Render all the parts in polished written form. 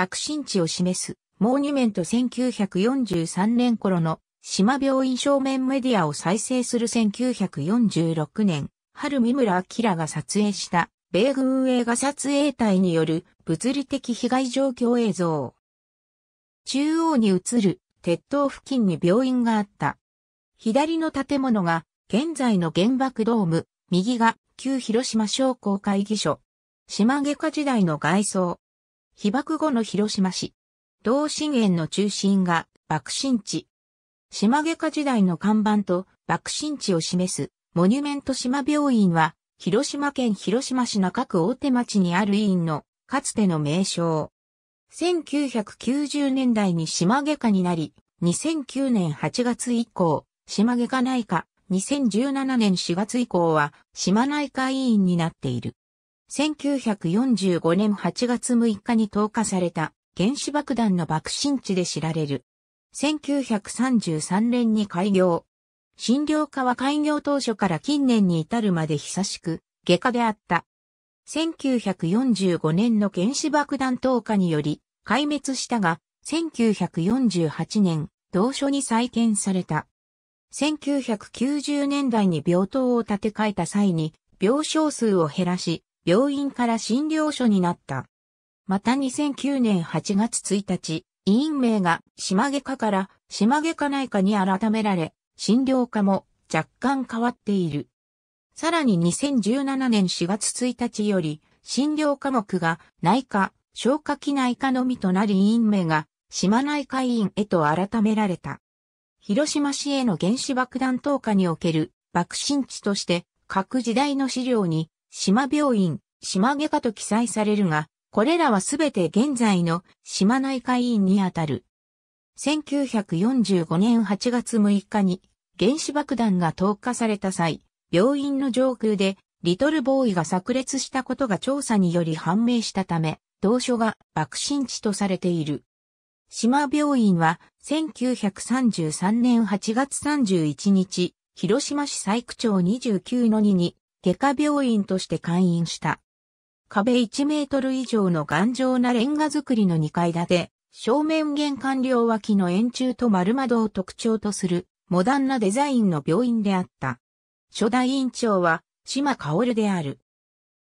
爆心地を示すモーニュメント1943年頃の島病院正面メディアを再生する1946年春三村明が撮影した米軍映画撮影隊による物理的被害状況映像。中央に映る鉄塔付近に病院があった。左の建物が現在の原爆ドーム、右が旧広島商工会議所。島外科時代の外装。被爆後の広島市。同心円の中心が爆心地。島外科時代の看板と爆心地を示すモニュメント島病院は広島県広島市中区大手町にある医院のかつての名称。1990年代に島外科になり、2009年8月以降、島外科内科、2017年4月以降は島内科医院になっている。1945年8月6日に投下された原子爆弾の爆心地で知られる。1933年に開業。診療科は開業当初から近年に至るまで久しく外科であった。1945年の原子爆弾投下により壊滅したが、1948年、同所に再建された。1990年代に病棟を建て替えた際に、病床数を減らし、病院から診療所になった。また2009年8月1日、医院名が島外科から島外科内科に改められ、診療科も若干変わっている。さらに2017年4月1日より、診療科目が内科、消化器内科のみとなり医院名が島内科医院へと改められた。広島市への原子爆弾投下における爆心地として各時代の資料に島病院、島外科と記載されるが、これらはすべて現在の島内科医院にあたる。1945年8月6日に原子爆弾が投下された際、病院の上空でリトルボーイが炸裂したことが調査により判明したため、同所が爆心地とされている。島病院は1933年8月31日、広島市佐久町 29-2 に外科病院として開院した。壁1メートル以上の頑丈なレンガ造りの2階建て、正面玄関両脇の円柱と丸窓を特徴とするモダンなデザインの病院であった。初代院長は島薫である。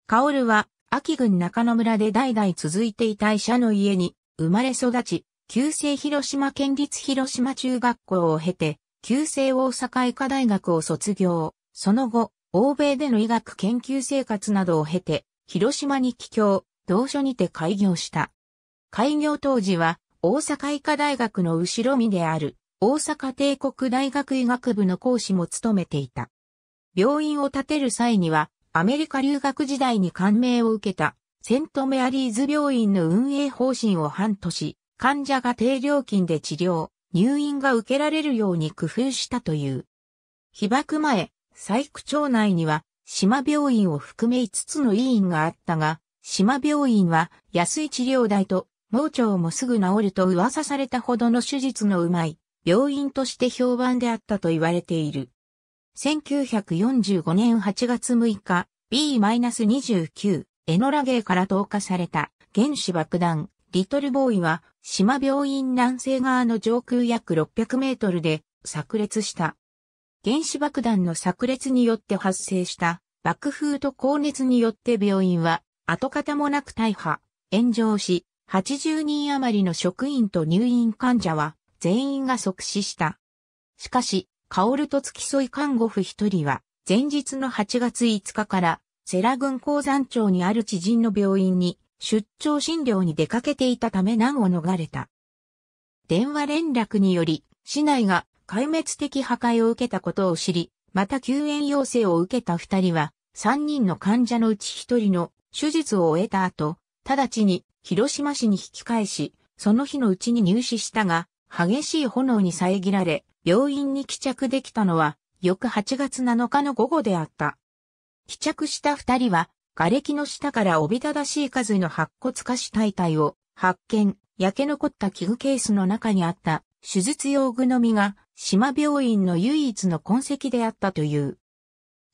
薫は、安芸郡中野村で代々続いていた医者の家に生まれ育ち、旧制広島県立広島中学校を経て、旧制大阪医科大学を卒業。その後、欧米での医学研究生活などを経て、広島に帰郷、同所にて開業した。開業当時は、大阪医科大学の後ろ身である、大阪帝国大学医学部の講師も務めていた。病院を建てる際には、アメリカ留学時代に感銘を受けたセントメアリーズ病院の運営方針を半年、患者が低料金で治療、入院が受けられるように工夫したという。被爆前、佐久町内には島病院を含め5つの医院があったが、島病院は安い治療代と盲腸もすぐ治ると噂されたほどの手術のうまい病院として評判であったと言われている。1945年8月6日、B-29、エノラゲイから投下された原子爆弾、リトルボーイは、島病院南西側の上空約600メートルで炸裂した。原子爆弾の炸裂によって発生した爆風と高熱によって病院は跡形もなく大破、炎上し、80人余りの職員と入院患者は全員が即死した。しかし、薫と付き添い看護婦一人は、前日の8月5日から、世羅郡鉱山町にある知人の病院に、出張診療に出かけていたため難を逃れた。電話連絡により、市内が壊滅的破壊を受けたことを知り、また救援要請を受けた二人は、三人の患者のうち一人の手術を終えた後、直ちに広島市に引き返し、その日のうちに入死したが、激しい炎に遮られ、病院に帰着できたのは、翌8月7日の午後であった。帰着した二人は、瓦礫の下からおびただしい数の白骨化した遺体を発見、焼け残った器具ケースの中にあった手術用具のみが、島病院の唯一の痕跡であったという。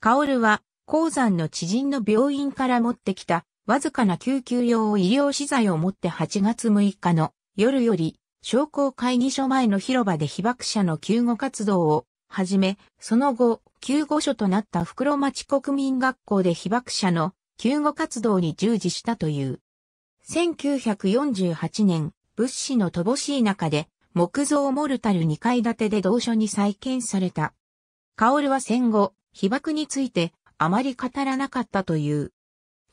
薫は、鉱山の知人の病院から持ってきたわずかな救急用医療資材を持って8月6日の夜より商工会議所前の広場で被爆者の救護活動を始め、その後、救護所となった袋町国民学校で被爆者の救護活動に従事したという。1948年、物資の乏しい中で、木造モルタル2階建てで同所に再建された。薫は戦後、被爆についてあまり語らなかったという。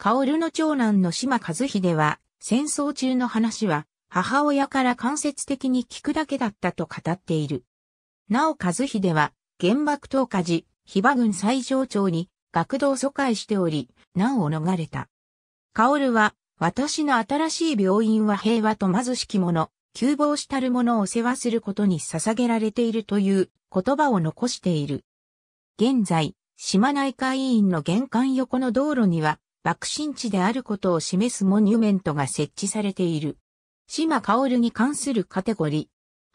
薫の長男の島和秀は、戦争中の話は、母親から間接的に聞くだけだったと語っている。なお和秀は、原爆投下時、被爆軍最上長に学童疎開しており、難を逃れた。薫は、私の新しい病院は平和と貧しき者、窮乏したる者を世話することに捧げられているという言葉を残している。現在、島内会員の玄関横の道路には、爆心地であることを示すモニュメントが設置されている。島薫に関するカテゴリー。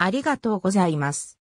ありがとうございます。